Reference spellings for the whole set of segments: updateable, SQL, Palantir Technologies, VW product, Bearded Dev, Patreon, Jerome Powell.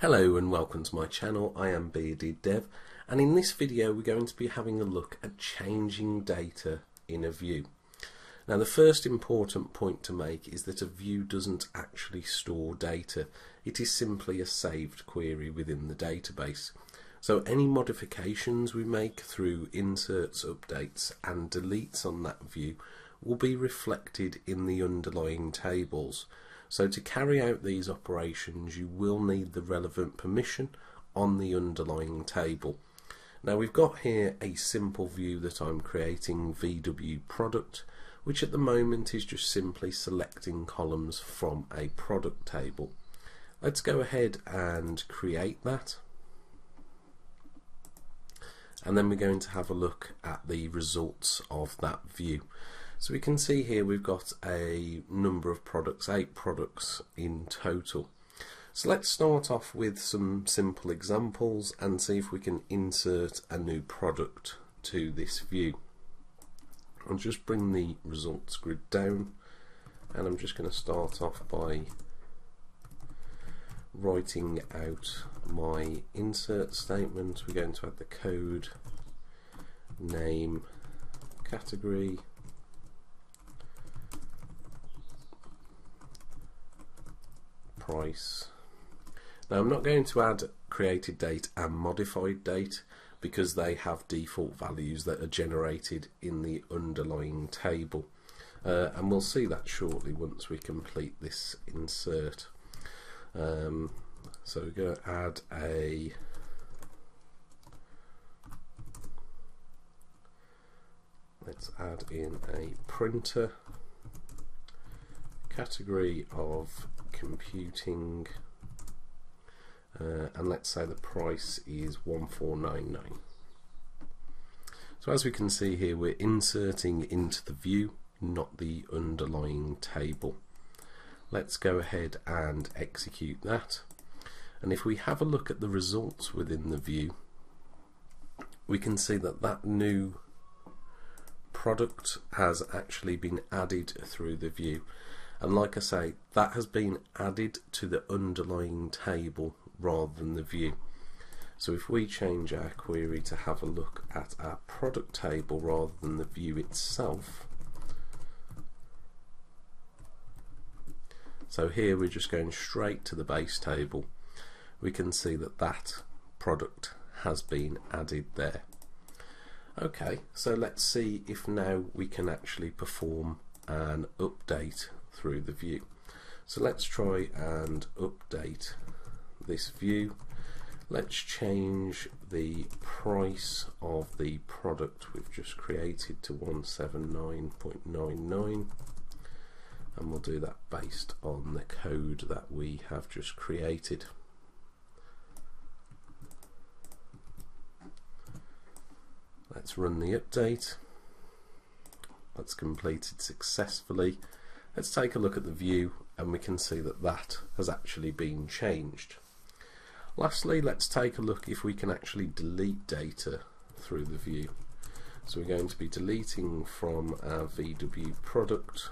Hello and welcome to my channel. I am Bearded Dev, and in this video we're going to be having a look at changing data in a view. Now, the first important point to make is that a view doesn't actually store data. It is simply a saved query within the database. So any modifications we make through inserts, updates and deletes on that view will be reflected in the underlying tables. So to carry out these operations, you will need the relevant permission on the underlying table. Now, we've got here a simple view that I'm creating, VW product, which at the moment is just simply selecting columns from a product table. Let's go ahead and create that. And then we're going to have a look at the results of that view. So we can see here we've got a number of products, 8 products in total. So let's start off with some simple examples and see if we can insert a new product to this view. I'll just bring the results grid down, and I'm just going to start off by writing out my insert statement. We're going to add the code, name, category, price. Now, I'm not going to add created date and modified date because they have default values that are generated in the underlying table, and we'll see that shortly once we complete this insert. So we're going to add a let's add in a printer, category of computing, and let's say the price is $14.99. So as we can see here, we're inserting into the view, not the underlying table. Let's go ahead and execute that, and if we have a look at the results within the view, we can see that that new product has actually been added through the view. And like I say, that has been added to the underlying table rather than the view. So if we change our query to have a look at our product table rather than the view itself, so here we're just going straight to the base table, we can see that that product has been added there. Okay, so let's see if now we can actually perform an update through the view. So let's try and update this view. Let's change the price of the product we've just created to 179.99, and we'll do that based on the code that we have just created. Let's run the update. That's completed successfully. Let's take a look at the view, and we can see that that has actually been changed. Lastly, let's take a look if we can actually delete data through the view. So we're going to be deleting from our VW product,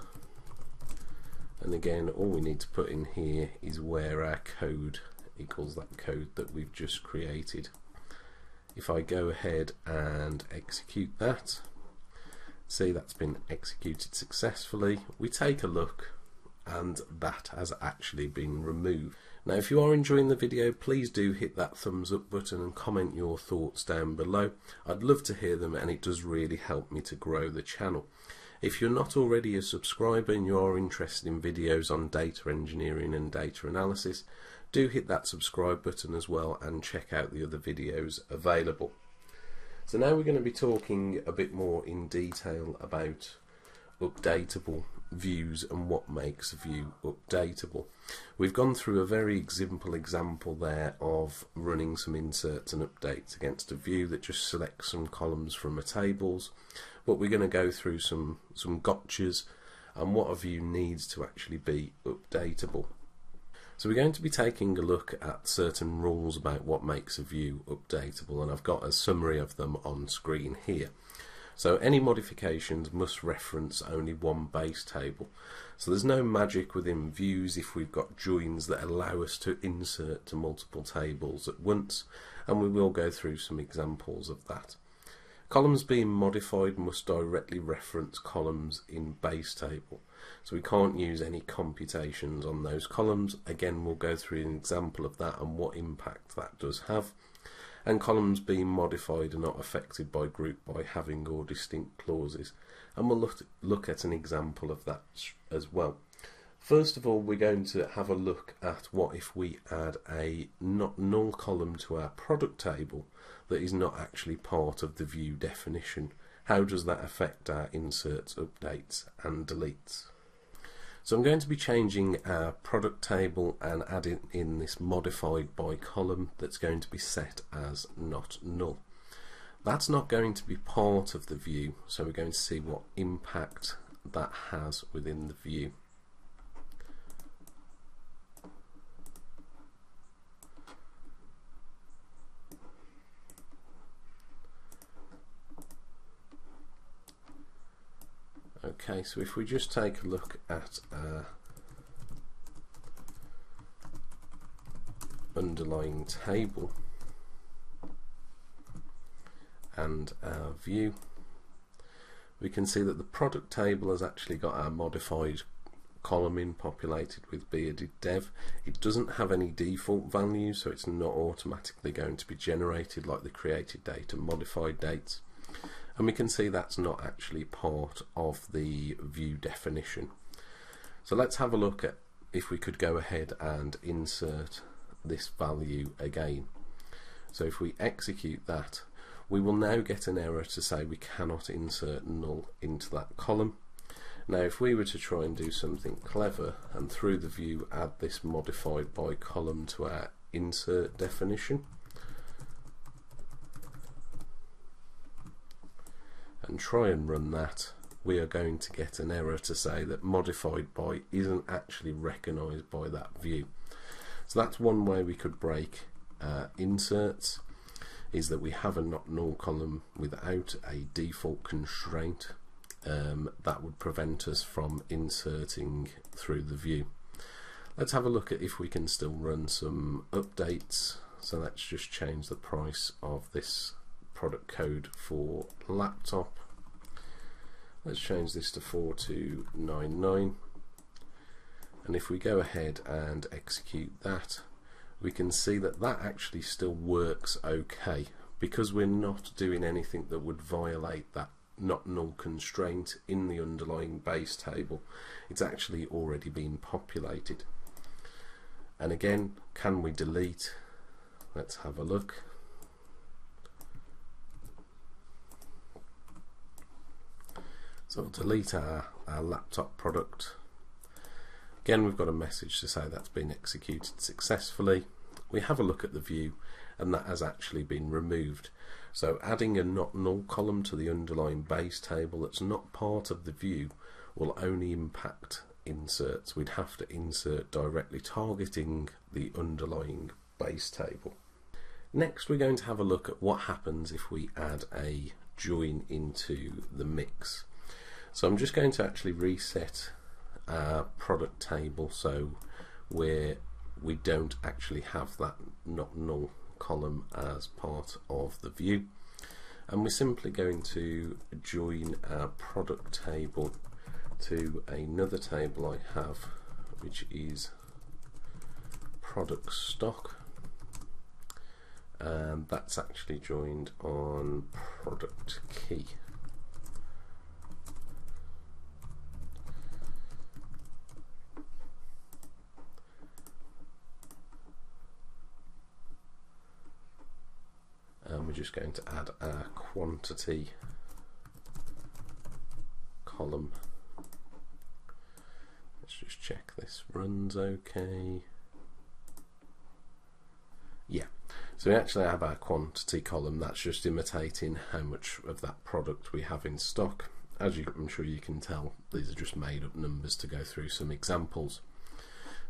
and again all we need to put in here is where our code equals that code that we've just created. If I go ahead and execute that, see, that's been executed successfully. We take a look, and that has actually been removed. Now, if you are enjoying the video, please do hit that thumbs up button and comment your thoughts down below. I'd love to hear them, and it does really help me to grow the channel. If you're not already a subscriber and you are interested in videos on data engineering and data analysis, do hit that subscribe button as well and check out the other videos available. So now we're going to be talking a bit more in detail about updatable views and what makes a view updatable. We've gone through a very simple example there of running some inserts and updates against a view that just selects some columns from a tables, but we're going to go through some gotchas and what a view needs to actually be updatable. So we're going to be taking a look at certain rules about what makes a view updatable, and I've got a summary of them on screen here. So any modifications must reference only one base table. So there's no magic within views if we've got joins that allow us to insert to multiple tables at once, and we will go through some examples of that. Columns being modified must directly reference columns in base table. So we can't use any computations on those columns. Again, we'll go through an example of that and what impact that does have. And columns being modified are not affected by group by having or distinct clauses. And we'll look at an example of that as well. First of all, we're going to have a look at what if we add a null column to our product table that is not actually part of the view definition. How does that affect our inserts, updates and deletes? So I'm going to be changing our product table and adding in this modified by column that's going to be set as not null. That's not going to be part of the view, so we're going to see what impact that has within the view. Okay, so if we just take a look at our underlying table and our view, we can see that the product table has actually got our modified column in, populated with Bearded Dev. It doesn't have any default values, so it's not automatically going to be generated like the created date and modified dates. And we can see that's not actually part of the view definition. So let's have a look at if we could go ahead and insert this value again. So if we execute that, we will now get an error to say we cannot insert null into that column. Now if we were to try and do something clever and through the view add this modified by column to our insert definition, and try and run that, we are going to get an error to say that modified by isn't actually recognized by that view. So that's one way we could break inserts, is that we have a not null column without a default constraint that would prevent us from inserting through the view. Let's have a look at if we can still run some updates. So let's just change the price of this product code for laptop. Let's change this to 4299, and if we go ahead and execute that, we can see that that actually still works okay, because we're not doing anything that would violate that not null constraint in the underlying base table. It's actually already been populated. And again, can we delete? Let's have a look. So we'll delete our laptop product. Again, we've got a message to say that's been executed successfully. We have a look at the view and that has actually been removed. So adding a not null column to the underlying base table that's not part of the view will only impact inserts. We'd have to insert directly targeting the underlying base table. Next, we're going to have a look at what happens if we add a join into the mix. So I'm just going to actually reset our product table so where we don't actually have that not null column as part of the view, and we're simply going to join our product table to another table I have, which is product stock, and that's actually joined on product key. We're just going to add our quantity column. Let's just check this runs okay. Yeah, so we actually have our quantity column. That's just imitating how much of that product we have in stock. As I'm sure you can tell, these are just made up numbers to go through some examples.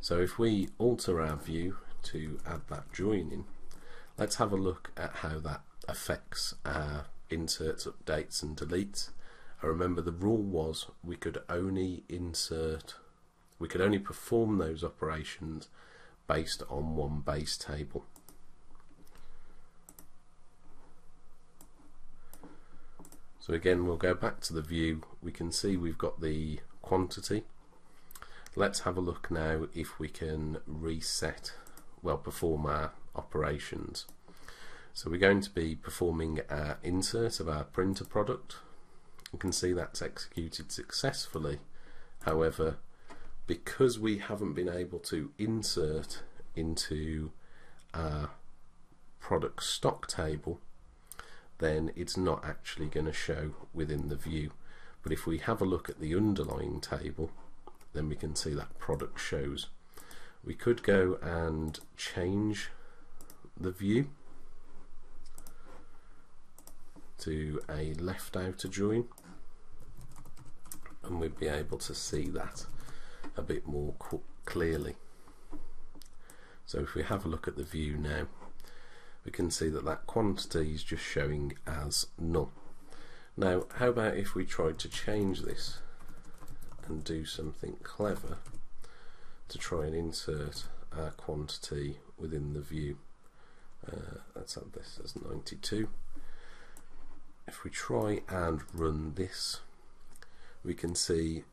So if we alter our view to add that join in, let's have a look at how that affects our inserts, updates and deletes. I remember the rule was we could only insert, we could only perform those operations based on one base table. So again, we'll go back to the view. We can see we've got the quantity. Let's have a look now if we can reset, well, perform our operations. So we're going to be performing our insert of our printer product. You can see that's executed successfully. However, because we haven't been able to insert into our product stock table, then it's not actually going to show within the view. But if we have a look at the underlying table, then we can see that product shows. We could go and change the view to a left outer join, and we'd be able to see that a bit more clearly. So if we have a look at the view now, we can see that that quantity is just showing as null. Now how about if we tried to change this and do something clever to try and insert our quantity within the view. Let's add this as 92. If we try and run this, we can see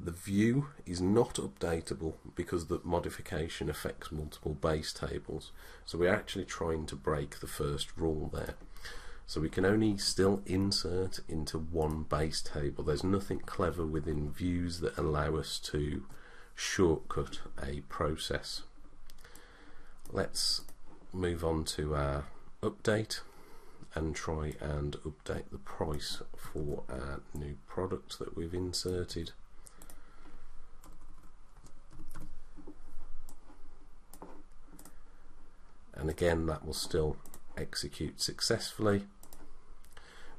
the view is not updatable because the modification affects multiple base tables. So we're actually trying to break the first rule there. So we can only still insert into one base table. There's nothing clever within views that allow us to shortcut a process. Let's move on to our update and try and update the price for our new product that we've inserted. And again, that will still execute successfully.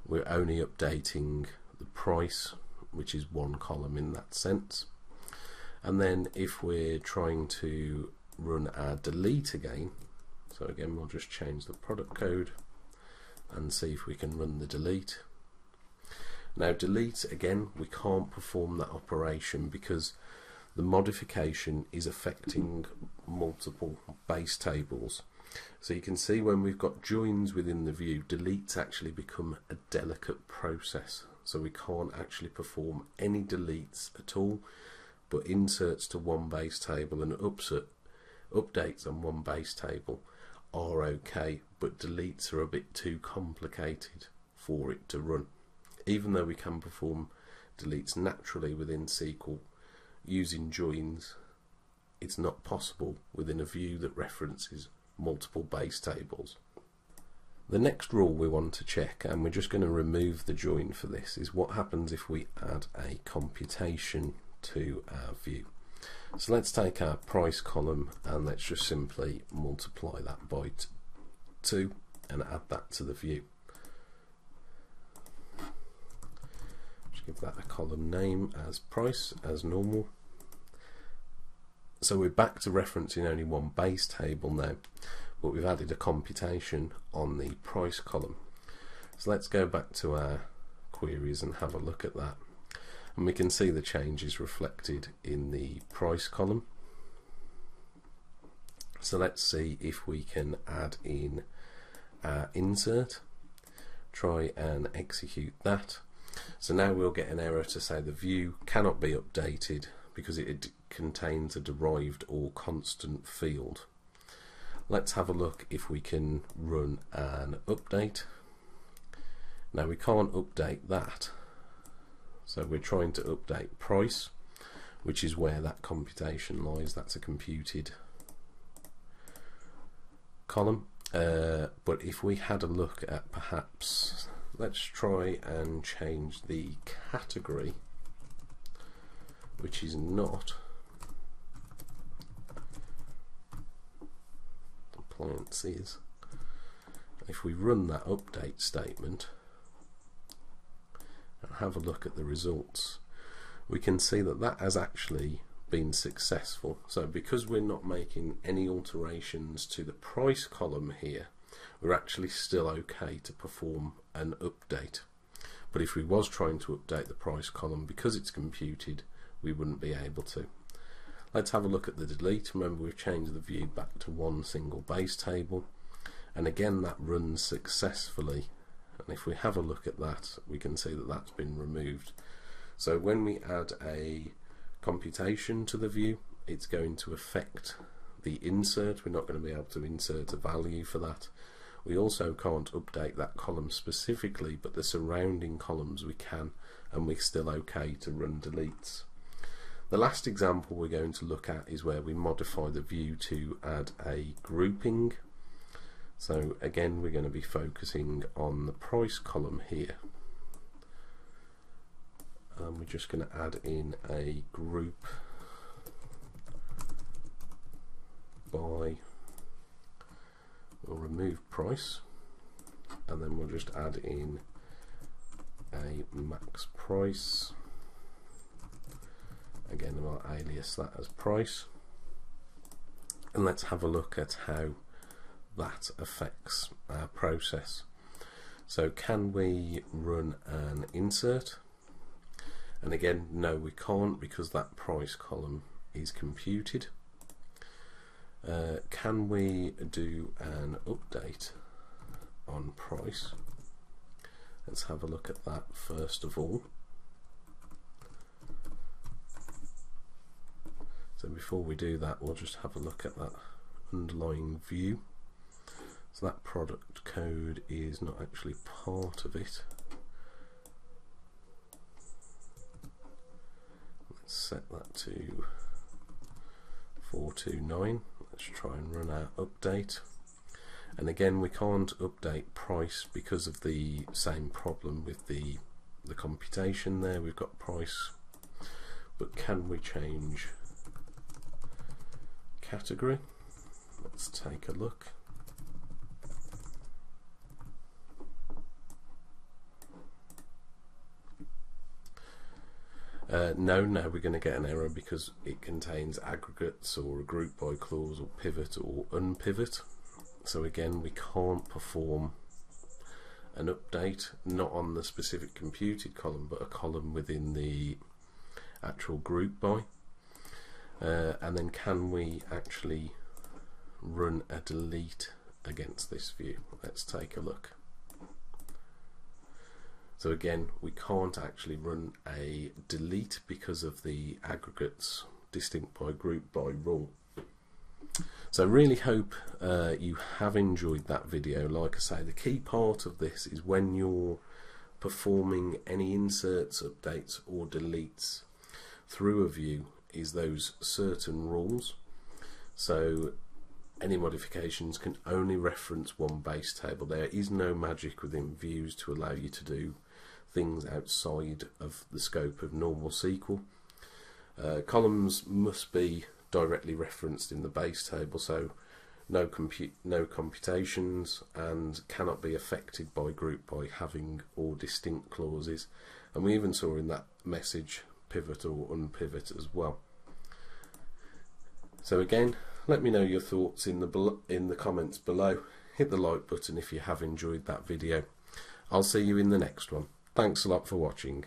We're only updating the price, which is one column in that sense. And then if we're trying to run our delete again, so again we'll just change the product code and see if we can run the delete. Now delete, again, we can't perform that operation because the modification is affecting multiple base tables. So you can see when we've got joins within the view, deletes actually become a delicate process. So we can't actually perform any deletes at all, but inserts to one base table and updates on one base table are okay, but deletes are a bit too complicated for it to run. Even though we can perform deletes naturally within SQL using joins, it's not possible within a view that references multiple base tables. The next rule we want to check, and we're just going to remove the join for this, is what happens if we add a computation to our view. So let's take our price column and let's just simply multiply that by 2 and add that to the view. Just give that a column name as price as normal. So we're back to referencing only one base table now, but we've added a computation on the price column. So let's go back to our queries and have a look at that. And we can see the change is reflected in the price column. So let's see if we can add in our insert, try and execute that. So now we'll get an error to say the view cannot be updated because it contains a derived or constant field. Let's have a look if we can run an update. Now we can't update that, so we're trying to update price, which is where that computation lies. That's a computed column. But if we had a look at, perhaps let's try and change the category, which is not appliances. If we run that update statement and have a look at the results, we can see that that has actually been successful. So because we're not making any alterations to the price column here, we're actually still okay to perform an update. But if we was trying to update the price column, because it's computed, we wouldn't be able to. Let's have a look at the delete. Remember, we've changed the view back to one single base table, and again that runs successfully. And if we have a look at that, we can see that that's been removed. So when we add a computation to the view, it's going to affect the insert. We're not going to be able to insert a value for that. We also can't update that column specifically, but the surrounding columns we can, and we're still okay to run deletes. The last example we're going to look at is where we modify the view to add a grouping. So again, we're going to be focusing on the price column here, and we're just going to add in a group by, we'll remove price, and then we'll just add in a max price. Again, we'll alias that as price, and let's have a look at how that affects our process. So can we run an insert? And again, no, we can't, because that price column is computed. Can we do an update on price? Let's have a look at that first of all. So before we do that, we'll just have a look at that underlying view. So that product code is not actually part of it. Let's set that to 429. Let's try and run our update. And again, we can't update price because of the same problem with the computation there. We've got price, but can we change category? Let's take a look. No, we're going to get an error because it contains aggregates or a group by clause or pivot or unpivot. So again, we can't perform an update, not on the specific computed column, but a column within the actual group by. And then can we actually run a delete against this view? Let's take a look. So again, we can't actually run a delete because of the aggregates distinct by group by rule. So I really hope you have enjoyed that video. Like I say, the key part of this is when you're performing any inserts, updates or deletes through a view is those certain rules. So any modifications can only reference one base table. There is no magic within views to allow you to do things outside of the scope of normal SQL. Columns must be directly referenced in the base table, so no computations, and cannot be affected by group by having or distinct clauses. And we even saw in that message pivot or unpivot as well. So again, let me know your thoughts in the comments below. Hit the like button if you have enjoyed that video. I'll see you in the next one. Thanks a lot for watching.